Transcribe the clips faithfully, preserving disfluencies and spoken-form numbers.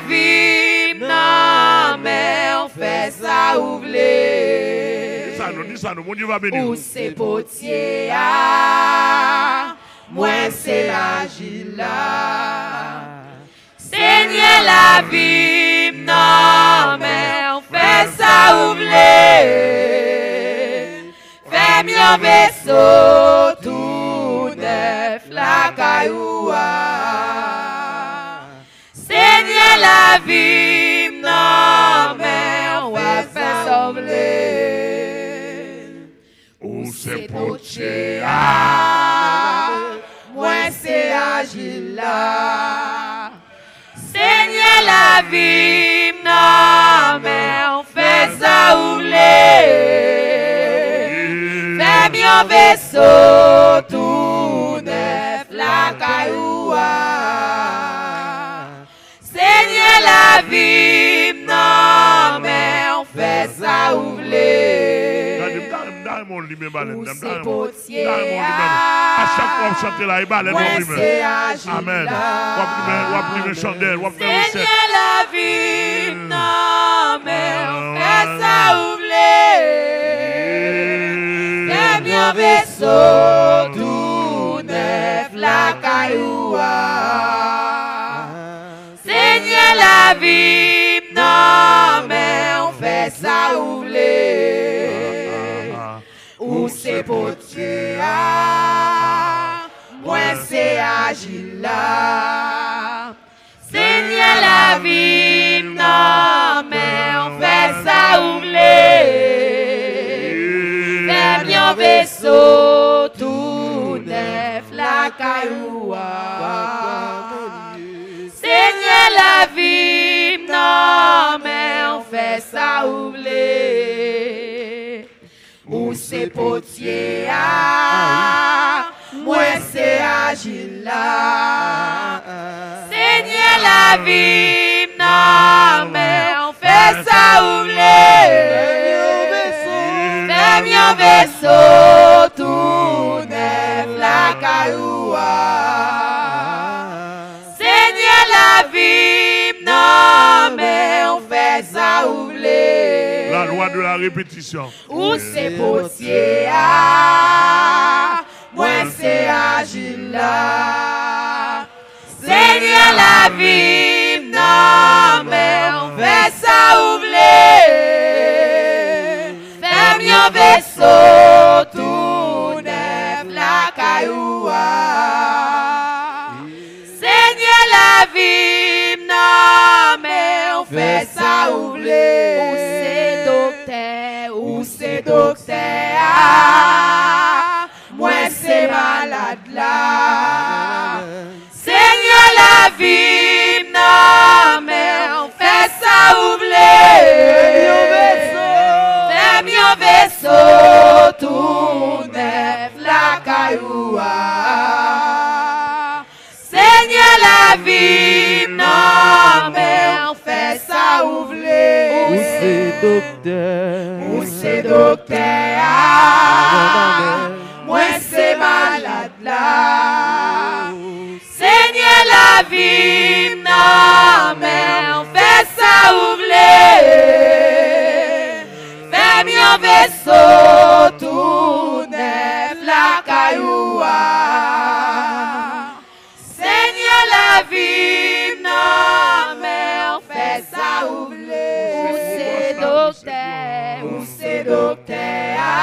vib nan men, fè sa ou vle. Sa nou, sa nou, mon Dieu va bénir. Ou se potier a, mwen se l'agil la. Seigneur la vib nan men, fè sa ou vle. Fè myon vaisseau tout neuf la kayoua. La vie nan men, wè fè sòvle. Ou se potye a, mwen se agil la. Seigneur la vie nan men, fè sa ou vle. Fè myon vaisseau tout neuf la kayoua. La vie nan men, fè sa ou vle. Ou se potye a, mwen se agil la. Seigneur la vie nan men, fè sa ou vle. Fè myon vaisseau tout neuf la kayoua. La vie nan men, fè sa ou vle. Ou se potye a, mwen se agil la. Seigneur la vie nan men, fè sa ou vle. Fè myon vaisseau tout neuf la kayoua. La vie nan men, fè sa ou vle. Ou se potye a, mwen se agil la. Seigneur la vie nan men, fè sa ou vle. Fè myon vaisseau tout neuf la kayoua. La loi de la répétition. Ou se potye a, mwen se agil la. Seigneur la vie nan men, fè sa ou vle. Fè myon vaisseau tout neuf la kayoua. Seigneur la vie nan men, fè sa ou vle. Ou se dokte a, mwen se malade la. Seigneur la vie nan men, fè sa ou vle. Fè myon vaisseau tout neuf la kayoua. Seigneur la vie nan men, fè sa ou vle. Ou se dokte a, se dokte a, mwen se malade la. Seigneur la vie nan men, fè sa ou vle. Fè myon vaisseau tout neuf la kayoua. Seigneur la vie nan men, fè sa ou vle. Ou se dokte dokte a,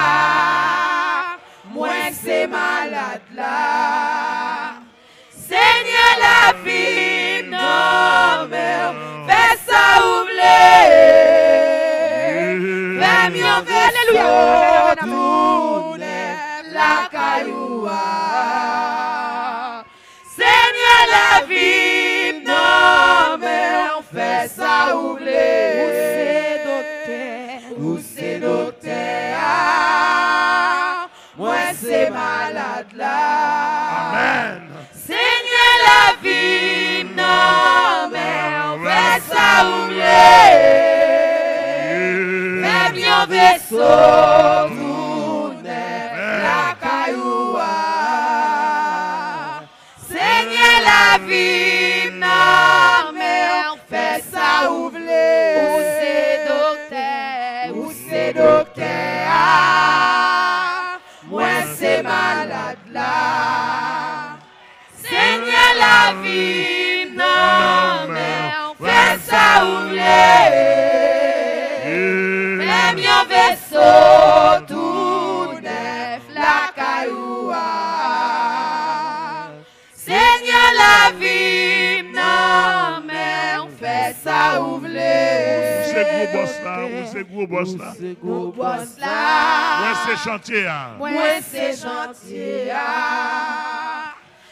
mwen se malade la. Seigneur la vie nan men, fè sa ou vle. Fè myon vaisseau tout neuf la kayoua. Seigneur la vie nan men, fè sa ou vle. Mwen se malade la. Amen. Seigneur la vie nan men, fè sa ou vle. Fè myon vaisseau tout neuf la kayoua. Seigneur la vie nan men, fè mwen se malade la. Seigne la vie nan men, fè sa ou vle. Fèm yon veso tout nef la kayoua. Seigne la vie nan men, fè sa ou vle. Ou se gros boss là, ou se gros boss là, moi c'est chantier, moi c'est chantier.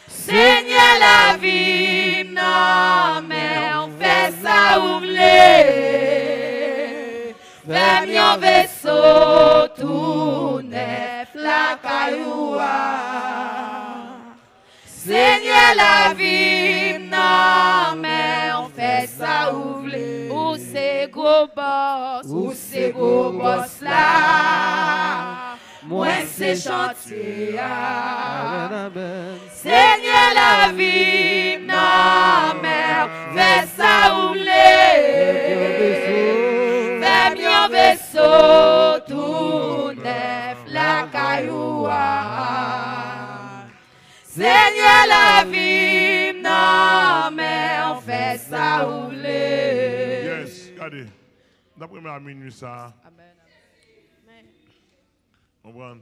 Seigneur la vie, non mais on fait ça ou blé. Même yon vaisseau tout neuf la cailloua. Seigneur la vie, non mais on fait ça ou blé. Ou se gros boss la, mwen se chantier. Seigneur la vie, nan mer, fè sa ou vle. Fèm yon vaisseau tout neuf la kayoua. Seigneur la vie, nan mer, fè sa ou vle. Yes, gade. D'après moi, à minuit, ça. Amen. Amen.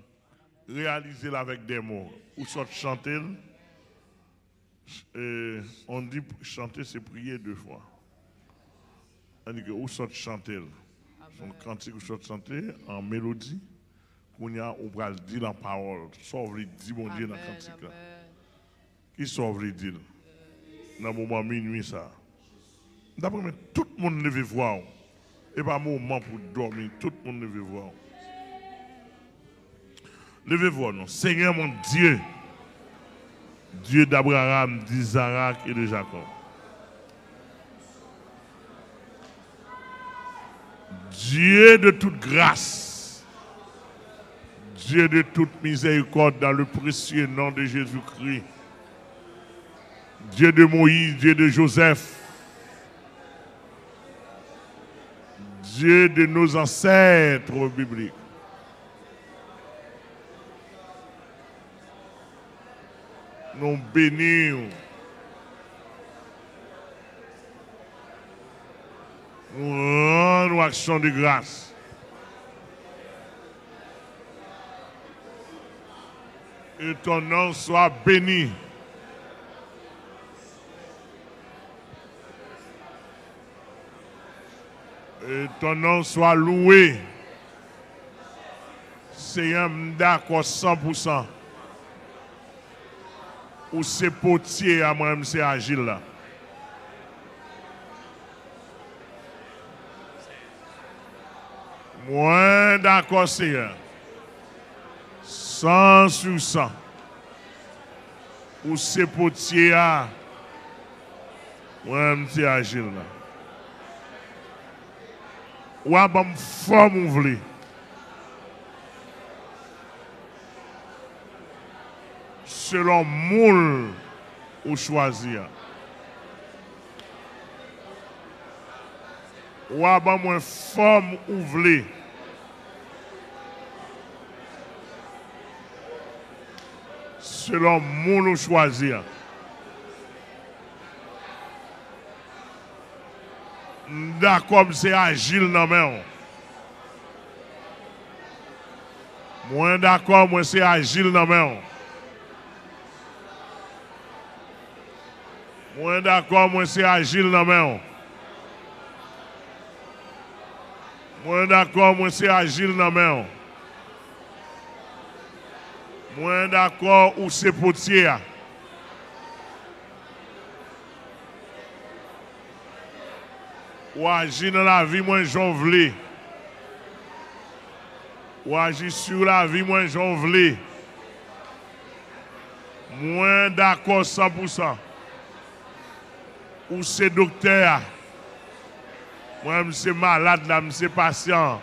Réalisez-le avec des mots. Ou soit chanter. Et on dit chanter, c'est prier deux fois. On dit que ou soit chanter. Son cantique ou soit chanter en mélodie. Qu'on y a, on va le dire en parole. Sauve le dit, mon Dieu, dans le cantique. Qui sauve le dit? Dans le moment minuit, ça. D'après moi, tout le monde devait voir. Et pas un moment pour dormir. Tout le monde devait voir. Levez voir, non. Seigneur mon Dieu. Dieu d'Abraham, d'Isaac et de Jacob. Dieu de toute grâce. Dieu de toute miséricorde dans le précieux nom de Jésus-Christ. Dieu de Moïse, Dieu de Joseph. Dieu de nos ancêtres bibliques. Nous bénissons. Nous rendons action de grâce. Que ton nom soit béni. Et ton nom soit loué. Seigneur, d'accord cent pour cent. Ou c'est potier à moi, c'est agile là. Moi, d'accord, Seigneur. cent sur cent. Ou c'est potier à moi, c'est agile là. Ou à bonne forme ou voulez. Selon moule ou choisir. Ou à bonne moins forme ou voulez. Selon moule ou choisir. D'accord, c'est agile dans main. Moi d'accord, moi c'est agile dans main. Moi d'accord, moi c'est agile dans main. Moi d'accord, moi c'est agile dans main. Moi d'accord, ou c'est potier. Ou agir dans la vie, moins jonvelé. Ou agir sur la vie, moins jonvelé. Moins d'accord cent pour cent. Ou c'est docteur. Moi, c'est malade, là, c'est patient.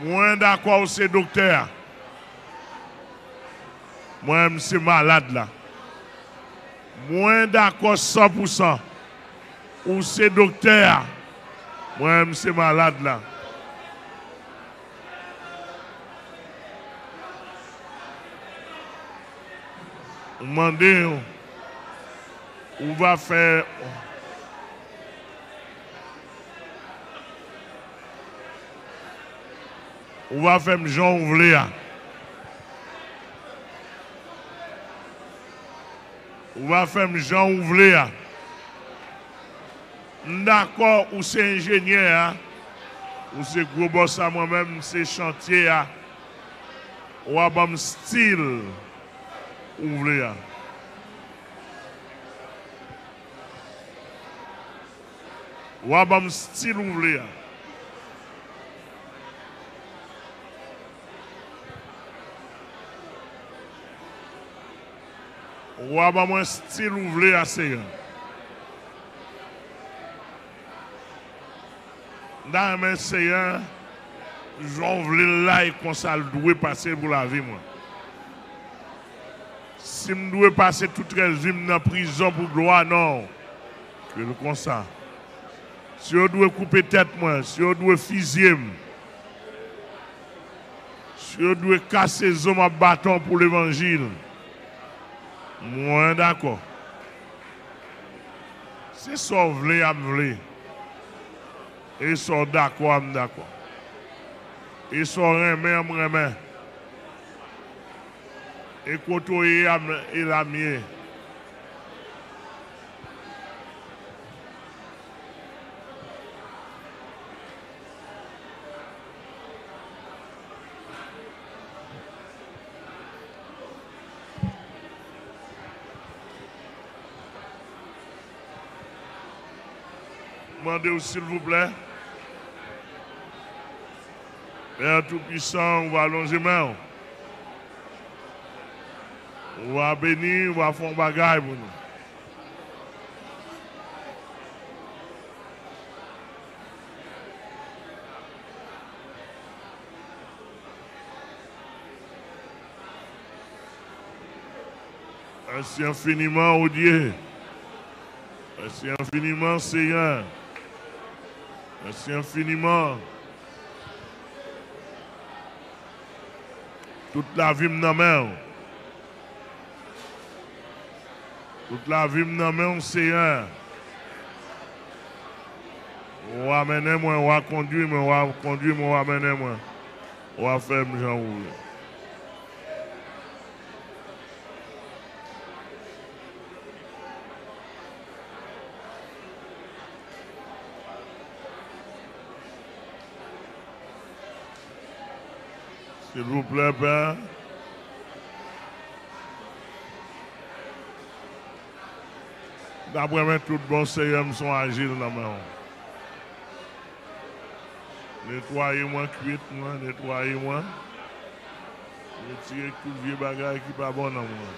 Moins d'accord, c'est docteur. Moi, c'est malade, là. Moins d'accord cent pour cent. Ou c'est docteur. Moi, je suis malade là. Je demande, on va faire. On va faire Jean Ouvléa. On va faire Jean Ouvléa. D'accord, ou c'est ingénieur, ou c'est gros boss à moi-même, c'est chantier, ou à bon style, ouvrez. Ou à bon style, ouvrez. Ou à bon style, ouvrez à ces gens. Dans mes Seigneur, j'en voulais là et qu'on s'en doit passer pour la vie, moi. Si je dois passer toute régime dans la prison pour gloire, non. Que le consent. Si je dois couper tête, moi, si je dois fusiller, si je dois casser les hommes à bâton pour l'évangile, moi, d'accord. C'est ça que je voulais, je voulais. Ils sont d'accord, ils sont d'accord. Ils sont remèdes, ils sont remèdes. Et quand on est là, mieux. Demandez-vous, s'il vous plaît. Père Tout-Puissant, on va allonger main. On va bénir, on va faire un bagage pour nous. Merci infiniment, ô Dieu. Merci infiniment, Seigneur. Merci infiniment. Toute la vie m'en main. Toute la vie m'en main, Seigneur. On va amener moi, on va conduire, on va conduire, on va amener moi. On va faire mes gens rouler. S'il vous plaît, Père. D'après moi, tout bon Seigneur sont agiles dans la main. Nettoyez-moi, cuite-moi, nettoyez-moi. Retirez tout le vieux bagage qui n'est pas bon dans moi.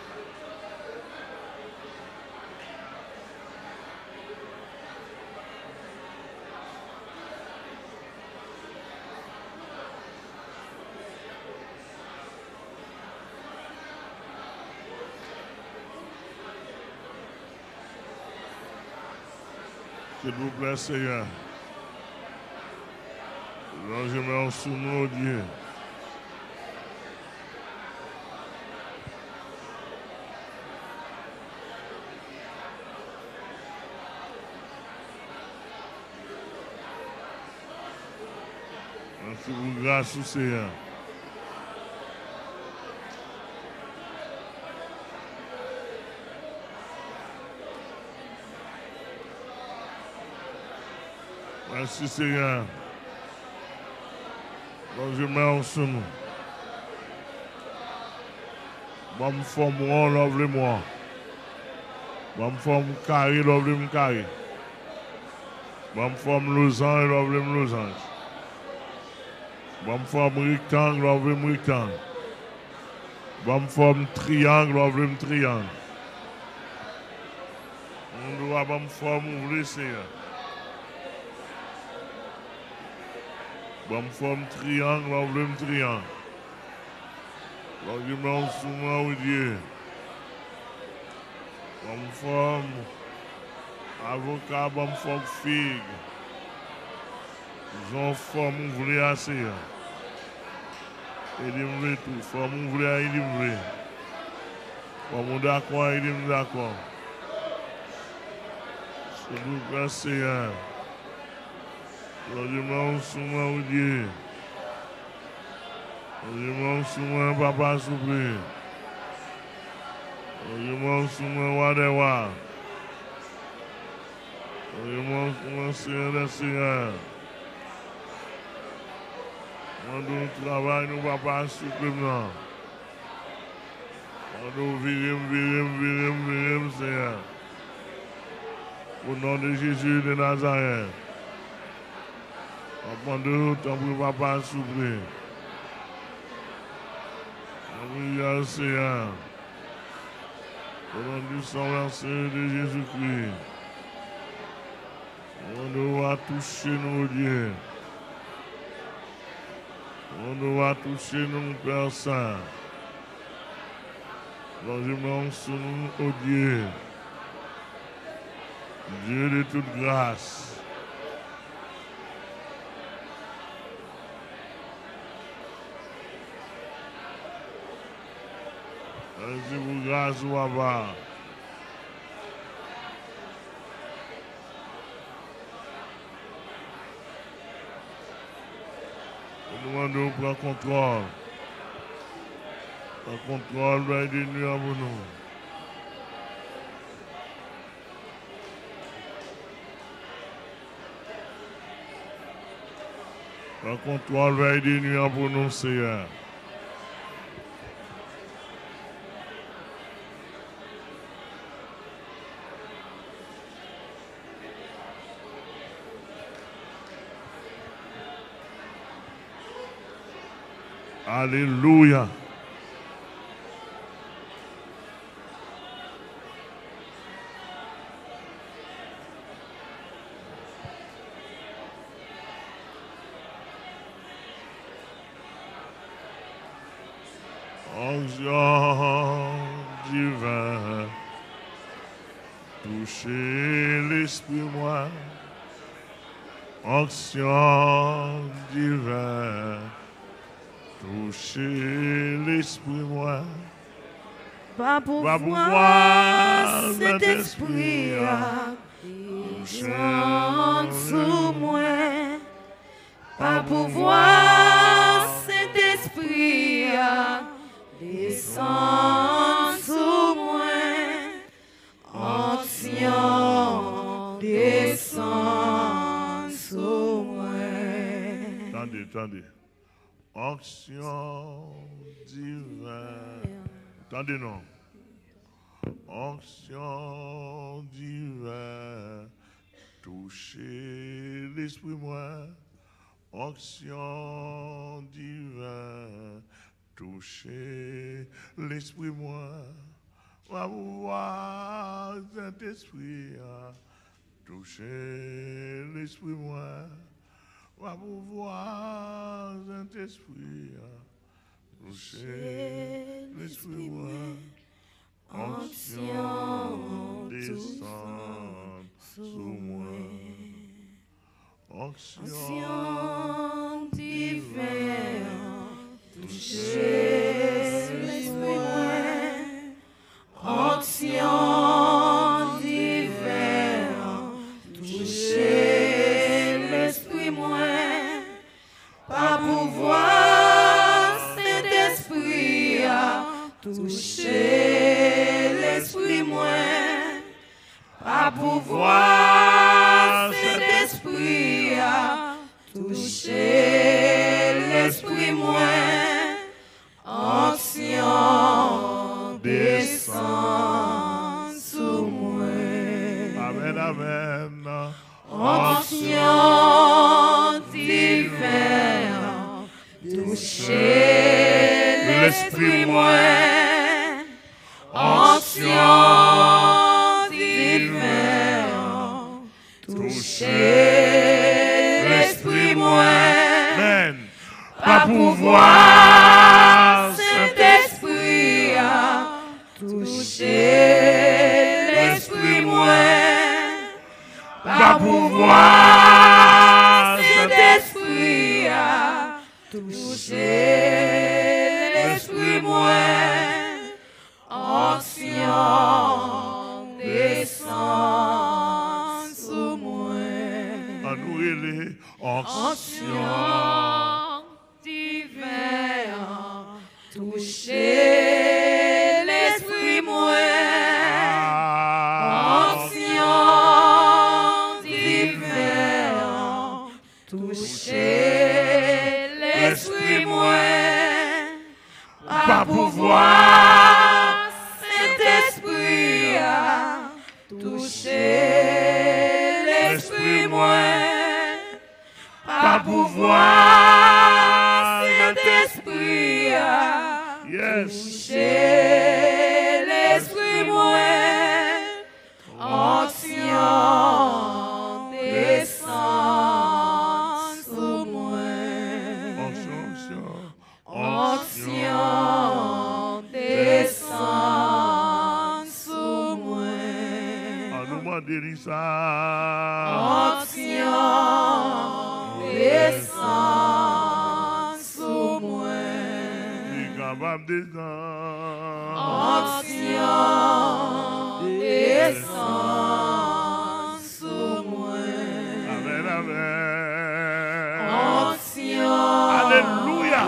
S'il vous plaît, Seigneur. Je mets en sous nous, Dieu. Merci pour grâce, Seigneur. Merci Seigneur. Bon, je mets en sous nous. Bon, me forme, on love le moi. Bon, me forme, carré, love le carré. Bon, me forme, losange, love le losange. Bon, me forme, rectangle, love le rectangle. Bon, me forme, triangle, love le triangle. On doit, bon, me forme, ouvrir, Seigneur. Bonne forme triangle, on veut un triangle. L'argument sous moi, oh Dieu. Bonne forme avocat, bonne forme figue. J'en forme ouvrier assez. Et livré tout. Forme ouvrier, il livré. Forme d'accord, il est d'accord. C'est tout assez. Logement souvent au Dieu. Logement souvent papa souffle. Logement souvent roi des rois. Logement souvent seigneur des seigneurs. Quand nous travaillons, nous papa souffle maintenant. Quand nous vivons, vivons, vivons, vivons, Seigneur. Au nom de Jésus de Nazareth. On prend deux temps pour papa souffler. On prie au Seigneur. Au nom du sang versé de Jésus-Christ. On doit toucher nos dieux. On doit toucher nos Père Saint. Logement sous nous, ô Dieu. Dieu de toute grâce. Merci pour grâce ou avant. Nous demandons pour le contrôle. Le contrôle va être nuit à nous. Le contrôle va être nuit à nous, Seigneur. Alléluia. Onction divin, touchez l'esprit moi. Onction divin. Touchez l'esprit moi, pas pour voir cet esprit, chante sous moi, pas pour voir cet esprit, descend sous moi, ancien descend sous moi. Attendez, attendez. Onction divine. Attendez, non. Onction divine. Touchez l'esprit, moi. Onction divine. Touchez l'esprit, moi. Va vous voir cet esprit. Touchez l'esprit, moi. Va pouvoir cet esprit, toucher l'esprit, onction descend sous moi, onction divin, toucher l'esprit, onction divin, toucher. Pas pour voir cet esprit, toucher l'esprit moi. Pas pour voir cet esprit, toucher l'esprit moi. Ancien descend sous moi. Amen, amen. Ancien divin. Touchez l'esprit moi, ancien divin, touchez l'esprit moi, pas pouvoir cet esprit, touchez l'esprit moi, pas pouvoir cet esprit. témoin, ancien descend sous moi. À nous les anciens divins, toucher l'esprit moi. Anciens divins, toucher l'esprit moi. Par pouvoir, Saint-Esprit a touché l'esprit moins. Par pouvoir, Saint-Esprit a touché l'esprit moins. Ancien descend sous moi. Ancien. Ancien descend sous moi. Ancien descend sous moi. Amen, amen. Ancien. Alléluia.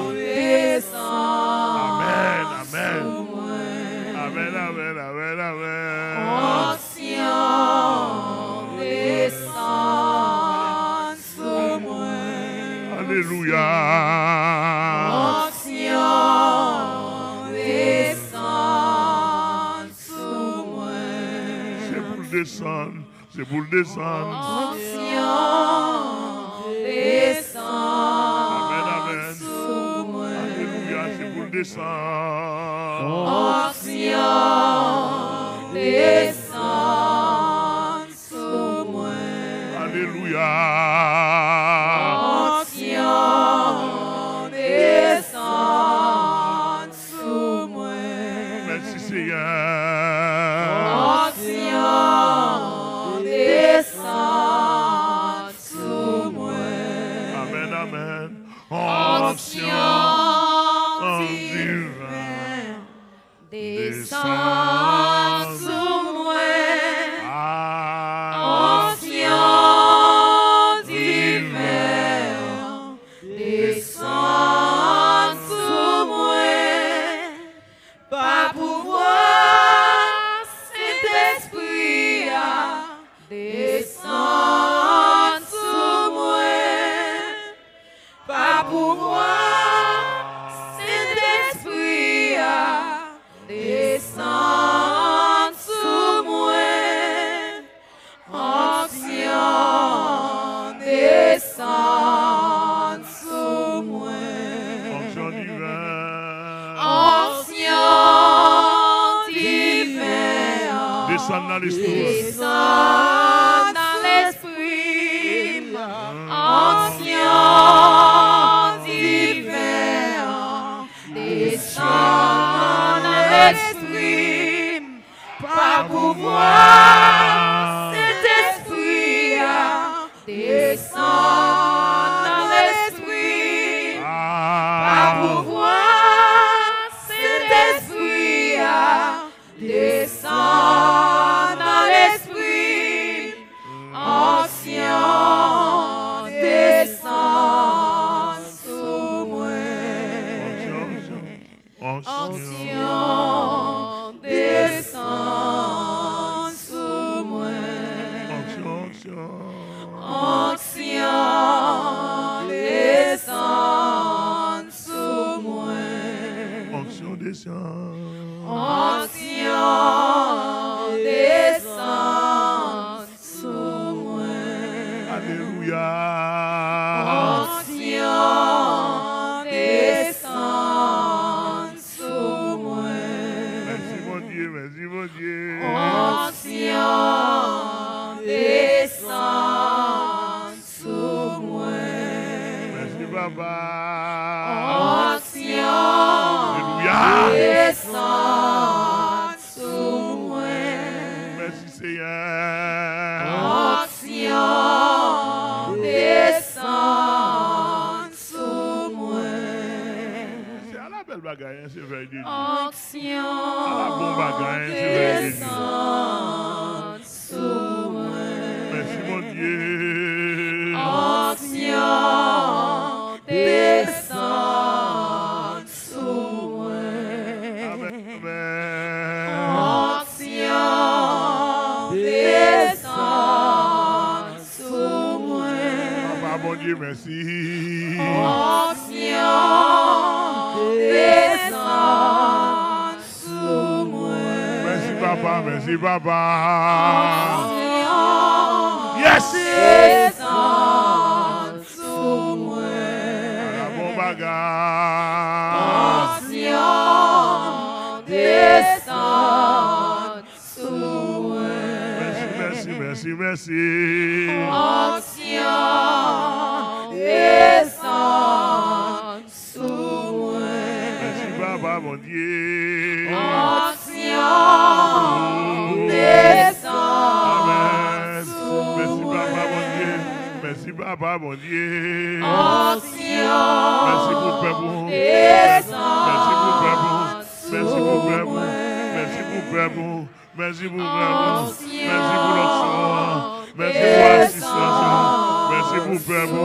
Amen, amen. Amen, amen, amen, amen. Alléluia. Ancien descend sous moi. C'est pour le descendre, c'est pour le descendre. Ancien descend sous moi. Alléluia, c'est pour le descendre. Ancien descend sous moi. Alléluia. Ancien descend sous moi. Amen, amen. Ancien divin descend sous moi. Ancien divin descend sous moi. Pas pouvoir. Descend sous moi, pas pour moi, Saint-Esprit, descend sous moi, ancien, descend sous moi, ancien divin, ancien divin, descend dans l'histoire. Ancien divin, descend l'esprit, par pouvoir, cet esprit, descend l'esprit, par pouvoir, cet esprit, descend l'esprit, ancien. Ancien descend sous moi. Ancien descend sous moi. Ancien descend sous moi. Alléluia. Ancien. Ancien descend sous moi. Merci papa. Ancien descend sous moi. Merci Seigneur. Ancien descend sous moi. C'est à la belle bagaille, c'est veille de nous. Action descend sous moi. Merci mon Dieu. Action descend sous moi. Amen. Amen. Action descend sous moi. Papa mon Dieu, merci. Action descend sous moi. Merci papa, merci papa. Yes! Descend sous moi. La bon bagage. Action descend sous moi. Merci, merci, merci, merci. Action descend sous moi. Merci, papa, mon Dieu. Action descend. Merci papa mon Dieu, merci papa mon Dieu. Merci pour peuple, merci pour peuple, merci pour peuple, merci pour peuple, merci pour peuple, merci pour l'enfant, merci pour l'assistance, merci pour peuple.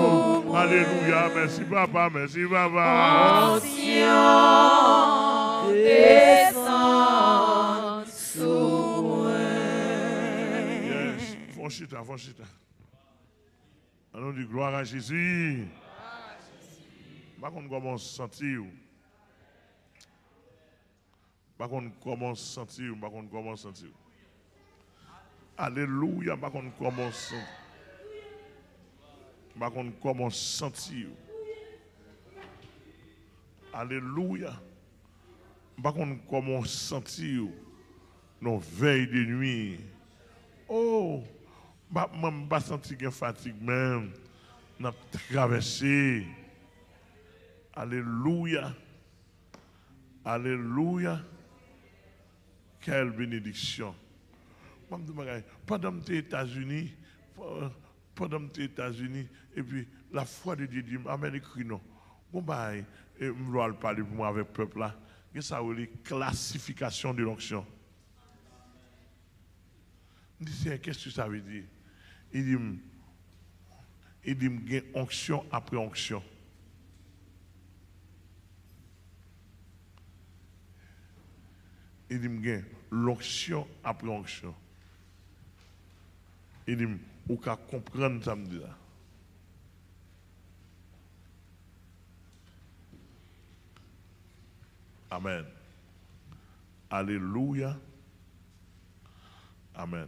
Alléluia, merci papa, merci papa. Ancien descend sous. Chita, fon chita. En nom de gloire à Jésus. Je ne sais pas comment sentir. Je ne sais pas comment sentir. Je ne sais pas comment sentir. Alléluia. Je ne sais pas comment sentir. Je ne sais pas comment sentir. Alléluia. Je ne sais pas comment sentir. Nos veilles de nuit. Oh! Je ne pas senti que fatigue même. N'a traversé. Alléluia. Alléluia. Quelle bénédiction. Pendant que tu es aux États-Unis, pendant que tu es aux États-Unis, et puis la foi de Dieu dit, amen, écrit non. Bon, ben, je vais parler pour moi avec le peuple là. Ça a eu classification de l'onction. Je dis, qu'est-ce que ça veut dire? Il dit, il dit, il y a onction après onction. Il dit, il y a l'onction après onction. Il dit, vous pouvez comprendre ça. Amen. Alléluia. Amen.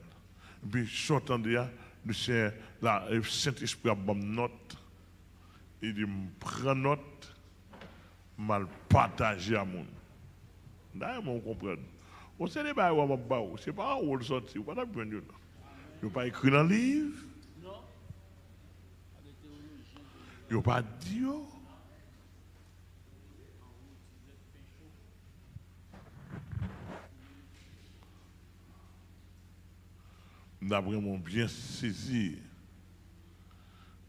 Et puis, je t'entendais, le Saint-Esprit a bon note. Il dit, prends note, mal partager à mon. D'ailleurs, on comprend. On sait les bails, on c'est pas un rôle sorti, on n'a pas besoin de ça. Il n'a pas écrit dans le livre. Il n'a pas dit. D'après mon bien saisi.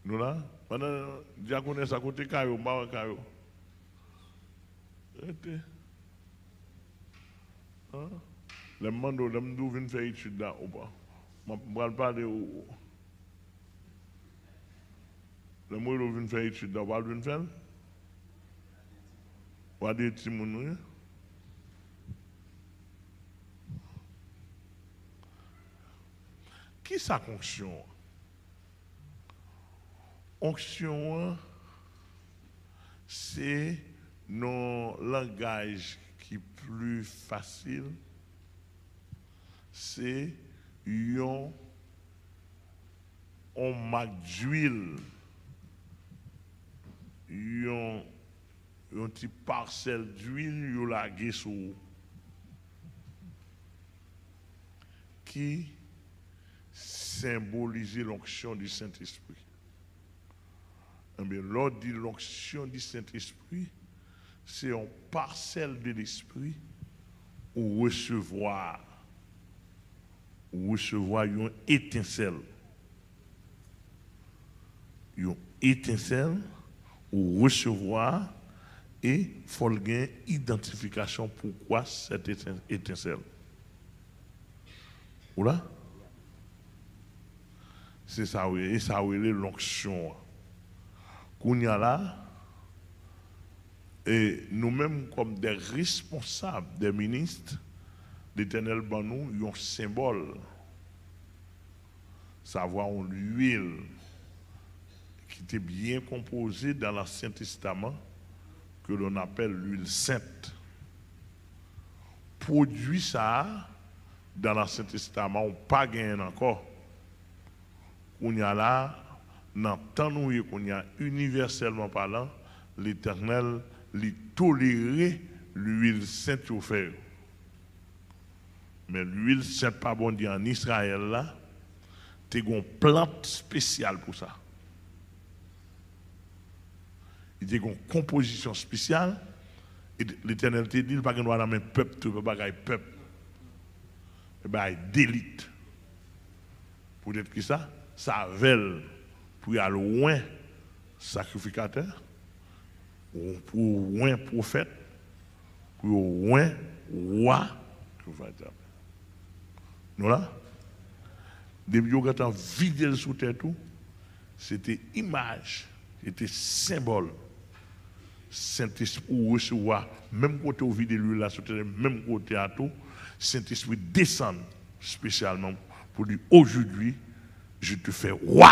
Nous là, pendant diaconesse à côté Caillou, Maman Caillou. Hein? Les mando, les mando viennent faire étude là ou pas. Je ne parle pas de. Les mando viennent faire étude là, vous viennent faire. Ou à des petits mouns. Qui sa onction? Onction, c'est nos langage qui est plus facile. C'est yon on marque d'huile, yon yon petit parcelle d'huile yon la guessou qui symboliser l'onction du Saint-Esprit. Mais l'ordre de l'onction du Saint-Esprit, c'est une parcelle de l'Esprit ou recevoir, ou recevoir une étincelle. Une étincelle ou recevoir et il faut une identification pourquoi cette étincelle. Oula? C'est ça, oui. Et ça, oui, l'onction. Qu'on y a là, et nous-mêmes, comme des responsables, des ministres, l'Éternel ban nous, ils ont un symbole. Savoir l'huile qui était bien composée dans l'Ancien Testament, que l'on appelle l'huile sainte. Produit ça, dans l'Ancien Testament, on n'a pas gagné encore. On y a là, dans le temps où on y a universellement parlant, l'Éternel, il tolérait l'huile sainte offerte. Mais l'huile sainte pas bon dit en Israël là, t'es une plante spéciale pour ça. Il y a une composition spéciale et l'Éternel te dit il pas qu'on doit nommer peuple tout pas bagaille peuple. Et ben il délite. Pour être qui ça, ça vèle pour aller loin sacrificateur, pour loin prophète, pour loin roi. Nous là, depuis que nous vidé le sous-terre, c'était image, c'était symbole. Saint-Esprit recevoir, même côté au vidé lui là sous-terre, même côté à tout, Saint-Esprit descend spécialement pour dire aujourd'hui, je te fais roi.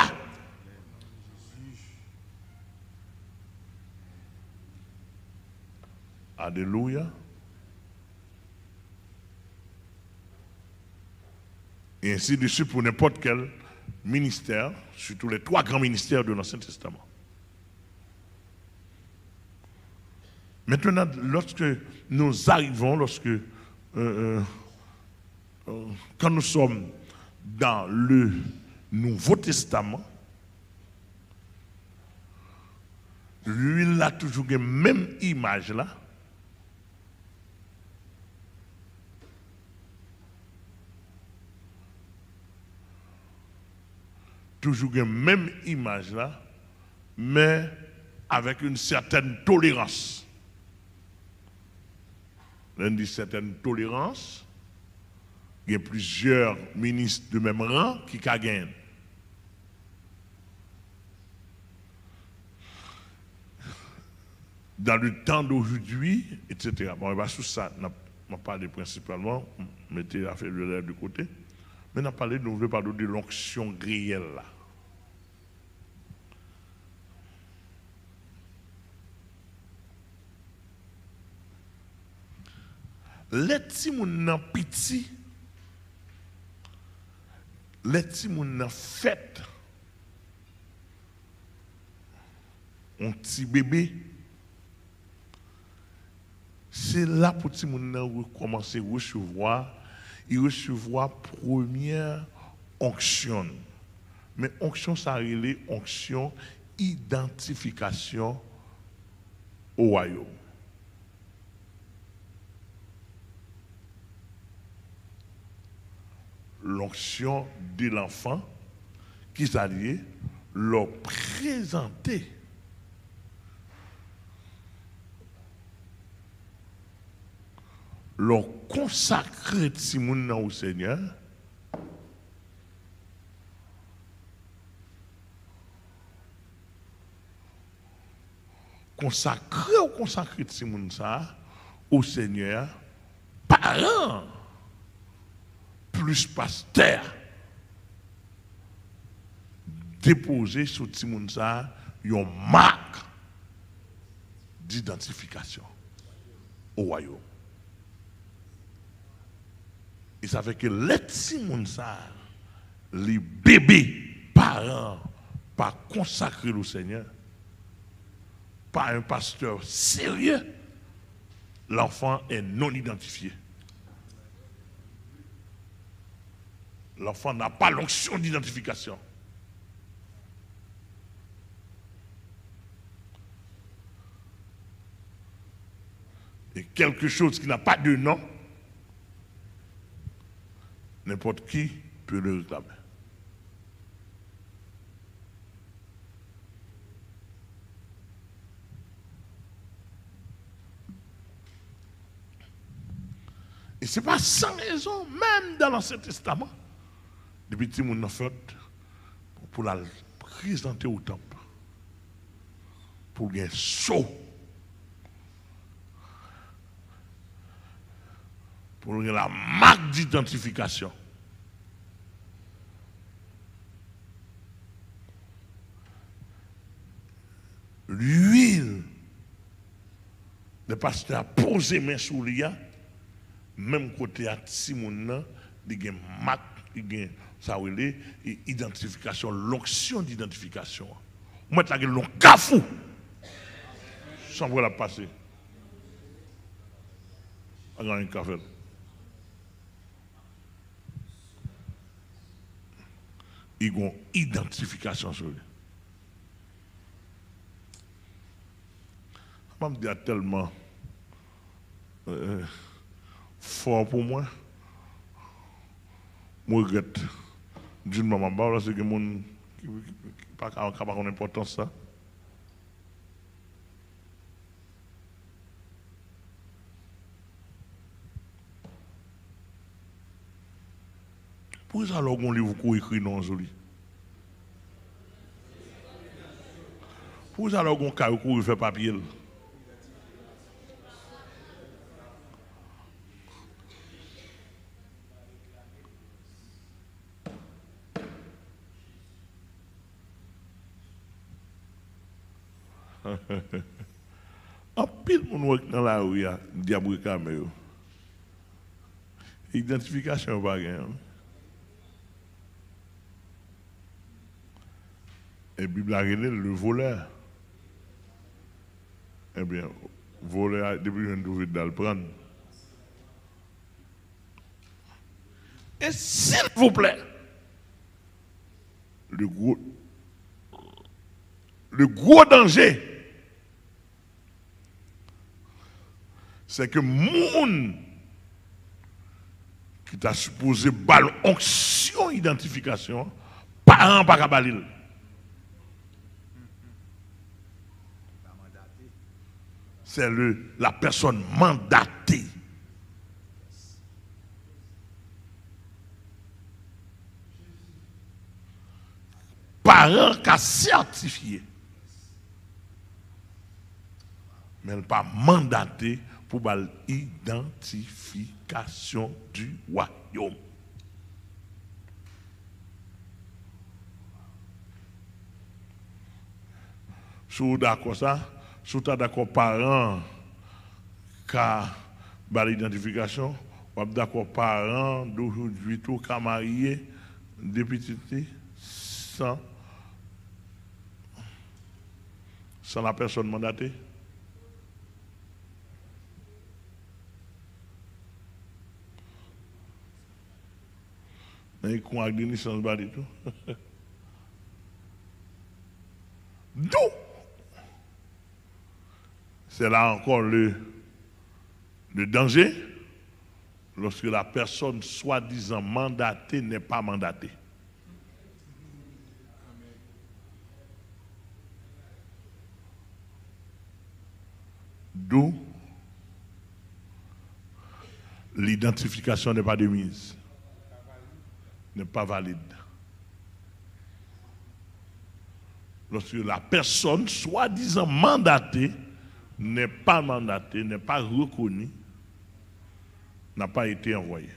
Alléluia. Et ainsi de suite pour n'importe quel ministère, surtout les trois grands ministères de l'Ancien Testament. Maintenant, lorsque nous arrivons, lorsque, euh, euh, euh, quand nous sommes dans le Nouveau Testament, l'huile a toujours la même image là. Toujours la même image là, mais avec une certaine tolérance. L'un dit certaine tolérance, il y a plusieurs ministres de même rang qui gagnent. Dans le temps d'aujourd'hui, et cetera. Bon, bah, sous ça, on a parlé principalement, mettez la feuille de l'air de côté, mais on a parlé de, de l'onction réelle là. Les petits mouns petits, les petits mouns fêtes, un petit bébé, c'est là pour les petits mouns commencer à recevoir, ils recevoir première onction. Mais onction, ça relève onction, identification au royaume. L'onction de l'enfant qui s'allie, leur présenter leur consacrer Timoun au Seigneur, consacrer ou consacrer Timoun ça au Seigneur, parents plus pasteur déposer sur Timoun ça une marque d'identification au royaume. Et ça fait que les petits mounsars, les bébés, parents, pas consacrés au Seigneur, par un pasteur sérieux, l'enfant est non identifié. L'enfant n'a pas l'onction d'identification. Et quelque chose qui n'a pas de nom, n'importe qui peut le réclamer. Et ce n'est pas sans raison, même dans l'Ancien Testament. Depuis que nous avons fait pour la présenter au temple, pour les sauts, pour la marque d'identification. L'huile, le pasteur a posé main sur lui, même côté à Simon, il y a une marque, il y a une identification, l'onction d'identification. Moi, tu as un cafou, sans vous la passer. Il y a un café. Il y a une identification sur lui. Je me dis tellement euh, fort pour moi, je regrette d'une maman, parce que les gens ne savent pas l'importance de ça. Pourquoi alors qu'on livre qu'on écrit non joli? Pourquoi alors qu'on carré qu'on fait papier? En pile, on dans la rue, diable caméo. Identification pas gain. Et Bible a révélé le voleur. Eh bien, voleur depuis un trouvé dans le prendre. Et s'il vous plaît, le gros, le gros danger. C'est que moun qui t'a supposé bal onction identification, parent par abalil. C'est la personne mandatée. Parent qui a certifié. Mais elle pas mandatée. Pour l'identification du royaume. Si vous êtes d'accord ça, si vous êtes d'accord parent car l'identification, vous êtes d'accord parent d'aujourd'hui tout qu'à marié des petites sans sans la personne mandatée. Mais qu'on a donné sans bas du tout. D'où? C'est là encore le, le danger lorsque la personne soi-disant mandatée n'est pas mandatée. D'où l'identification n'est pas de mise. N'est pas valide. Lorsque la personne, soi-disant mandatée, n'est pas mandatée, n'est pas reconnue, n'a pas été envoyée.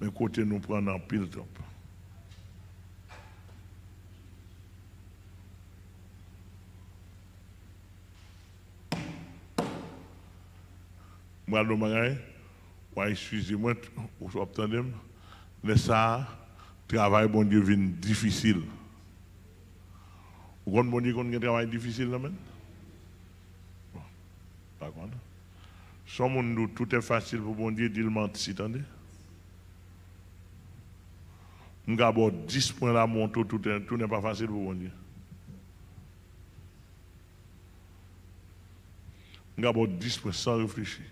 Mais côté nous prenons en pile top. Moi, le ouais, excusez-moi, vous entendez, mais ça, travail, bon Dieu, vient difficile. Vous comprenez, bon Dieu, qu'on a un travail difficile, là, même? Bon, pas contre. Sans mon doute, tout est facile pour bon Dieu, dit le mentir, attendez. Nous avons dix points là, mon tout, tout n'est pas facile pour bon Dieu. Nous avons dix points sans réfléchir.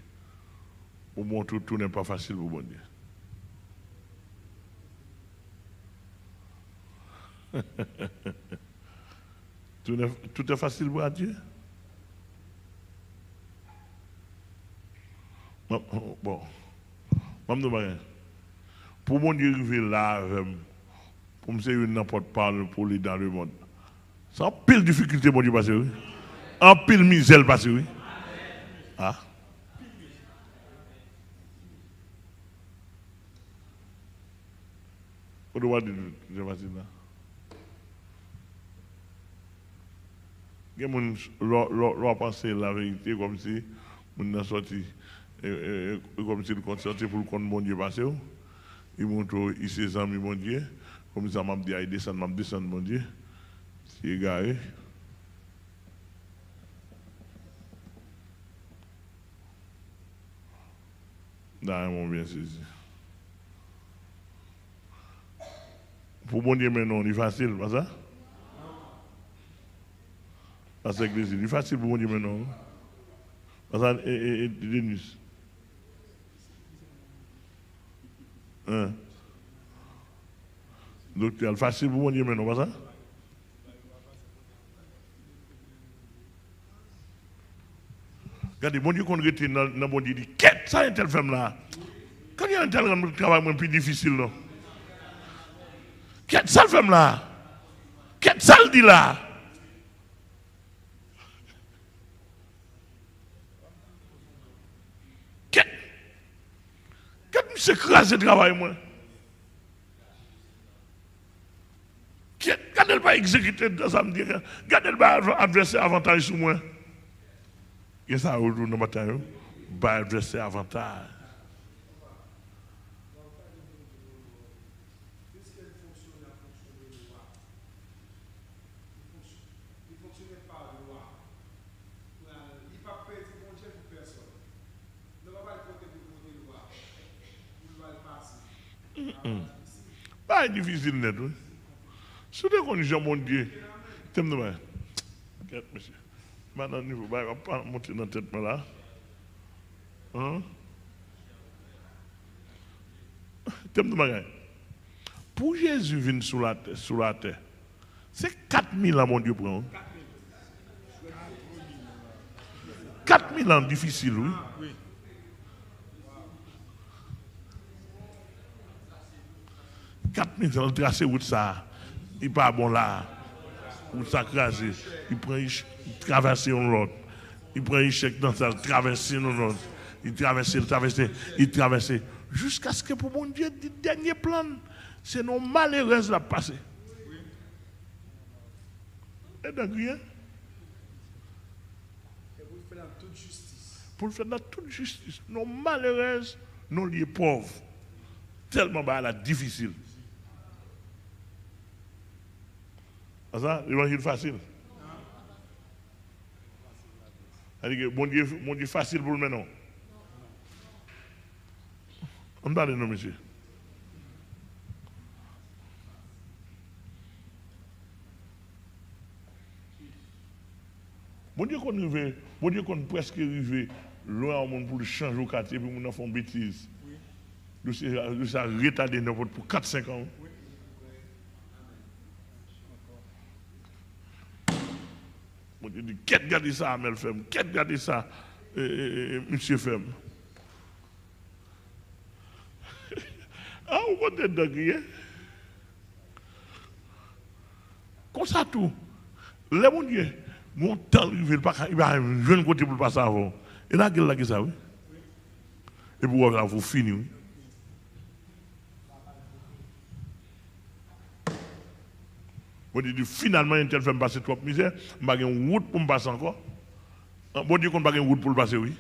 Au moins, tout, tout n'est pas facile pour bon Dieu. tout, est, tout est facile pour Dieu. Bon, pour mon Dieu arriver là, pour me faire une n'importe parole pour lui dans le monde, c'est en pile difficulté, mon Dieu, parce que oui. En pile misère, parce que oui. Ah. On doit dire, je vais dire là. Il y a des gens qui pensent la vérité comme si on a sorti, comme si on a sorti pour le compte de mon Dieu passé. Ils montrent ici les amis, mon Dieu. Comme ça, m'a dit, il descend, m'a descend, mon Dieu. C'est égaré. Dans mon bien saisi. Pour mon Dieu, maintenant, c'est facile, pas ça? Parce que c'est facile pour mon Dieu maintenant. Parce que et Denis. Hein? Donc c'est facile pour mon Dieu maintenant, pas ça? Regardez, mon Dieu qu'on retient dans mon Dieu dit, qu'est-ce que ça une telle femme là? Quand il y a un tel travail plus difficile non? Qu'est-ce que ça femme là? Qu'est-ce que ça dit là? C'est crasé le travail, moi. Quand elle va exécuter dans sa me dire, quand elle va adverser avantage sur moi. Et ça, aujourd'hui, dans le matin, va adverser avantage. Pas difficile net. Surtout qu'on dit, mon Dieu, t'aimes de moi. Monsieur. Maintenant, il ne va pas monter dans la tête là. Hein? T'aimes de moi. Pour Jésus venir sur la terre, c'est quatre mille ans, mon Dieu, prend. quatre mille ans difficile, oui. quatre mille ans, tracé route ça. Il n'est pas bon là. Route ça crasé. Il prend une traversée dans l'autre. Il prend une chèque dans ça, traversée dans l'autre. Il traverse, il traverse, il traverse. Jusqu'à ce que pour mon Dieu, le dernier plan, c'est nos malheureuses la passer. Et donc rien. Pour le faire dans toute justice. Pour le faire dans toute justice. Nos malheureuses, nos liés pauvres. Tellement bas là, difficile. Ça, l'évangile facile. C'est-à-dire que mon Dieu, mon Dieu facile pour le maintenant. On me donne non, monsieur. Mon Dieu qu'on arrive, mon Dieu qu'on presque arrive, loin au monde pour le changer au quartier, puis mon enfant bêtise. Nous sommes retardés pour quatre cinq ans. Mon Dieu dit, qu'est-ce que garder ça, Amel Femme? Qu'est-ce que garder ça, Monsieur Femme? Ah, on va être d'accord. Comme ça, tout. Les mon Dieu, mon temps, il ne va pas côté pour passer avant. Et là, il y a ça, oui. Et pour voir, vous finissez, oui. Bon Dieu, finalement, une telle femme passe trop de misère, je n'ai pas de route pour me passer encore. Bon Dieu, qu'on n'a pas de route pour le passer, oui.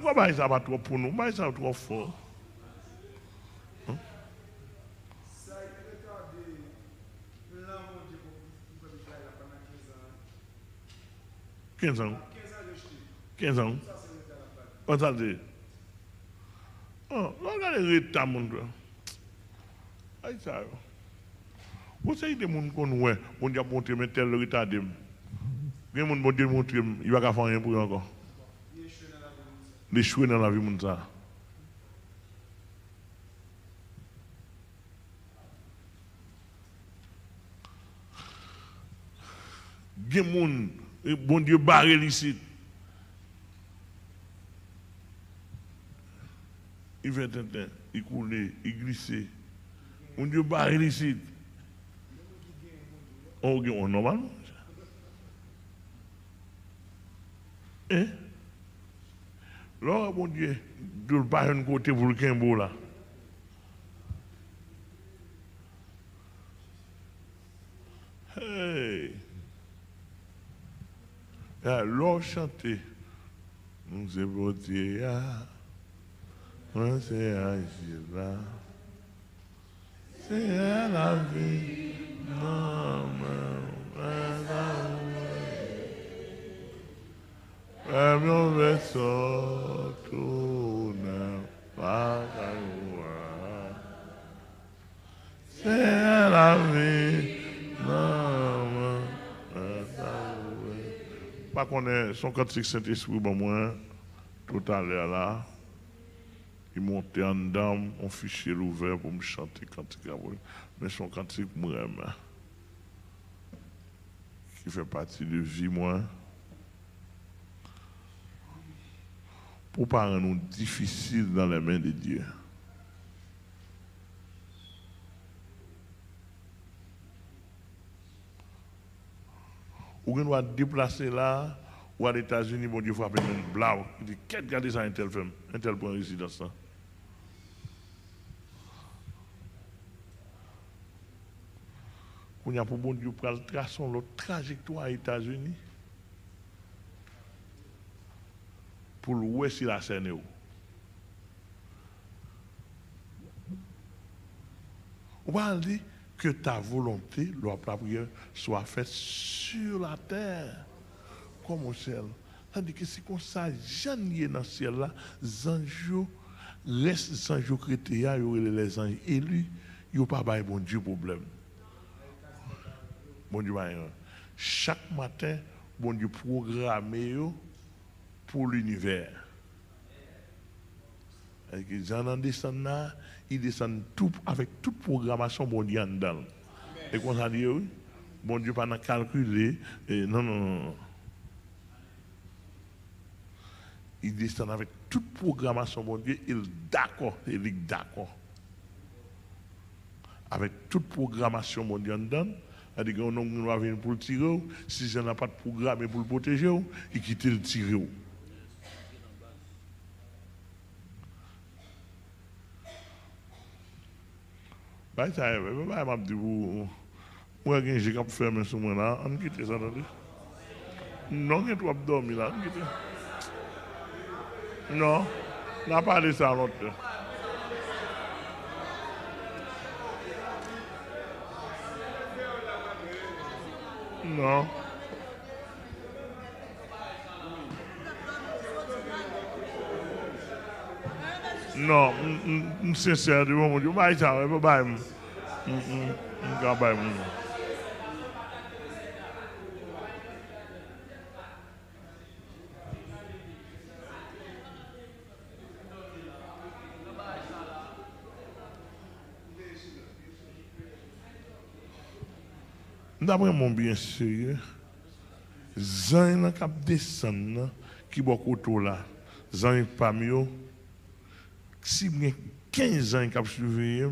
Pourquoi ça va trop pour nous? Pourquoi ça va trop fort? Ça a été retardé. Là, mon Dieu, pour le faire pendant quinze ans. quinze ans. quinze ans. On s'en dit. Oh, regardez les rétats, mon Dieu. Aïe, ça. Vous savez, des gens qui ont fait, on a montré, mais tel retardé. Les gens qui ont démontré, ils ne vont pas faire rien pour eux encore. Les chouets dans la vie, mon Dieu. bien monde, bon Dieu barré ici. Il fait un temps, il coulait, il glissait. Bon Dieu barré ici. On est normal. Hein? Là, bon Dieu, de le barrer de côté pour le quimbo là. Hey! Alors chanter, nous sommes beauté, nous sommes là, c'est à la vie, non, non, non, non, c'est à la vie. Pas qu'on est son cantique Saint-Esprit, ben moi, tout à l'heure là, il montait en dame, on fichait l'ouvert pour me chanter cantique à moi. Mais son cantique, moi-même, qui fait partie de vie, moi, pour pas rendre nous difficiles dans les mains de Dieu. Ou on va déplacer là, ou à l'États-Unis, bon Dieu, frappe un blau. Il dit, qu'est-ce que regardez ça, un tel femme, un tel point résidence. On a pour bon Dieu, pour le tracer l'autre trajectoire aux États-Unis, pour l'ouest, il a cerné. On va dire, que ta volonté, la prière, soit faite sur la terre, comme au ciel. C'est-à-dire que si comme ça, jamais dans le ciel, là, les anges, les anges chrétiens, les anges élus, ils n'ont pas de bon Dieu problème. Bon Dieu, chaque matin, bon Dieu programme pour l'univers. J'en descend là, il descend tout avec toute programmation bon Dieu en dedans. Et qu'on a dit oui, bon Dieu pas n'a calculé, non non non. Il descend avec toute programmation bon Dieu, il d'accord, il est d'accord. Avec toute programmation bon Dieu en dedans, a dit qu'on nous va venir pour le tirer, si je n'ai pas de programme pour le protéger, il quitte le tirer. Je ne sais pas si vous avez un gigant fermé sur moi là, on quitte ça. Non, il faut dormir là. Non, on n'a pas de ça l'autre. Non. Non, je suis sincère, je ne peux pas ça, je ne peux pas ça. Je ne peux pas ça. D'après mon bien sérieux, Zan qui descend, qui boit autour là, Zan pas mieux. Si bien quinze ans qu'il a suivi,